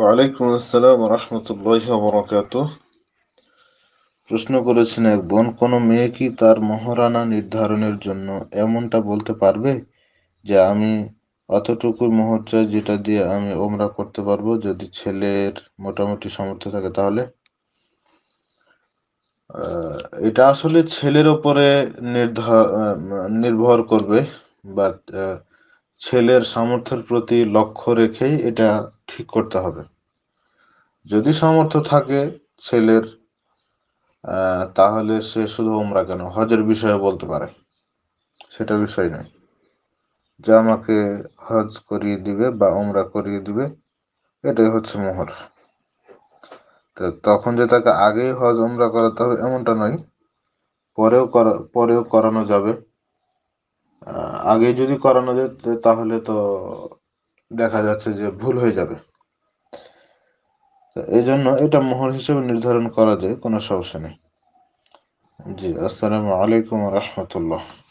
ওয়ালাইকুম আসসালাম ورحمة الله وبركاته প্রশ্ন করেছেন এক বোন কোন মেয়ে কি তার মোহরানা নির্ধারণের জন্য এমনটা বলতে পারবে যে আমি অতটুকুই মোহর চাই যেটা দিয়ে আমি ওমরা করতে পারবো যদি ছেলের মোটামুটি সামর্থ্য থাকে তাহলে এটা আসলে ছেলের উপরে নির্ভর করবে বা ছেলের সামর্থ্যের প্রতি লক্ষ্য রেখে এটা ঠিক করতে হবে যদি সামর্থ্য থাকে ছেলের তাহলে সে শুধু ওমরা কেন হজের বিষয়ে বলতে পারে সেটা বিষয় নয় যা আমাকে হজ করিয়ে দিবে বা ওমরা করিয়ে দিবে এটাই হচ্ছে মোহর তো তখন যে তাকে আগে হজ ওমরা করাতে হবে এমনটা নয় পরেও করানো যাবে আগে যদি করানো যায় তাহলে তো দেখা যাচ্ছে যে ভুল হয়ে যাবে এইজন্য এটা মোহর হিসেবে নির্ধারণ করা যায় কোনো সমস্যা নেই জি আসসালামু আলাইকুম ওয়া রাহমাতুল্লাহ